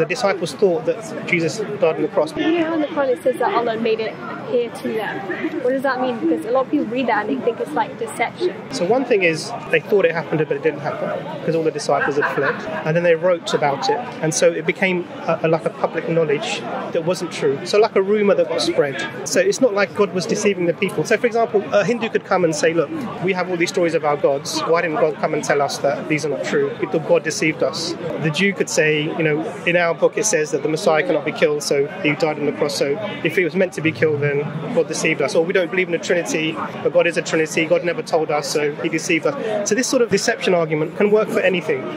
The disciples thought that Jesus died on the cross. Here on the cross it says that Allah made it appear to them. What does that mean? Because a lot of people read that and they think it's like deception. So one thing is they thought it happened but it didn't happen because all the disciples had fled. And then they wrote about it. And so it became like a public knowledge that wasn't true. So like a rumour that got spread. So it's not like God was deceiving the people. So for example, a Hindu could come and say, look, we have all these stories of our gods. Why didn't God come and tell us that these are not true? God deceived us. The Jew could say, you know, in our book it says that the Messiah cannot be killed, so he died on the cross. So if he was meant to be killed, then God deceived us. Or we don't believe in the Trinity, but God is a Trinity. God never told us, so he deceived us. So this sort of deception argument can work for anything.